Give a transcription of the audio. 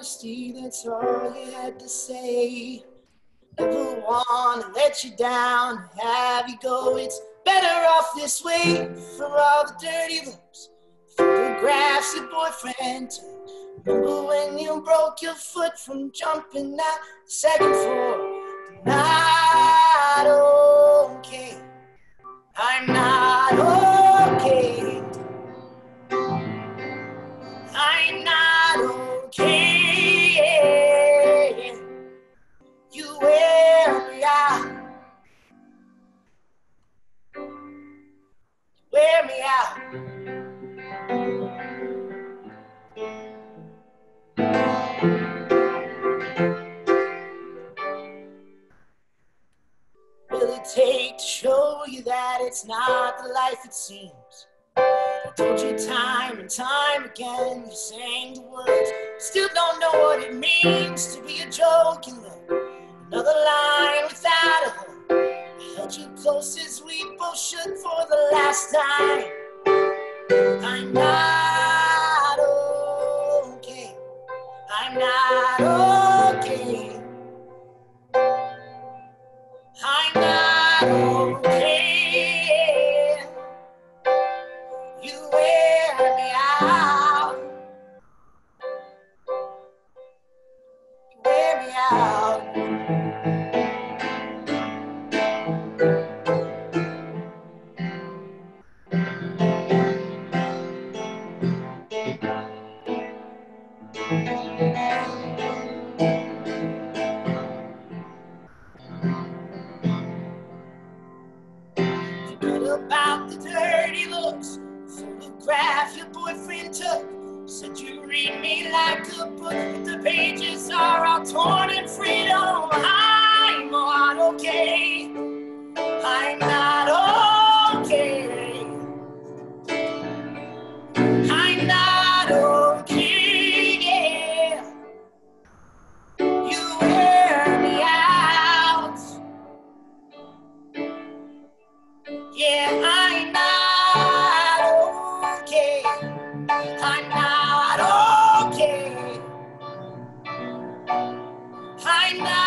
honesty, that's all he had to say. Never wanna let you down, have you go, it's better off this way. For all the dirty looks, photographs of boyfriend, remember when you broke your foot from jumping out the second floor. Not okay, I'm not okay, I'm not okay. You wear me out, you wear me out. Take to show you that it's not the life it seems. I told you time and time again, you sang the words, still don't know what it means to be a joke in love. Another line without a hook. I held you close as we both should for the last time. I'm not okay, I'm not okay, I'm not okay, you wear me out, you wear me out. About the dirty looks, photograph your boyfriend took, said you read me like a book, but the pages are all torn in freedom. I'm not okay, I'm not okay, I'm not okay, yeah. You wear me out, yeah. I'm not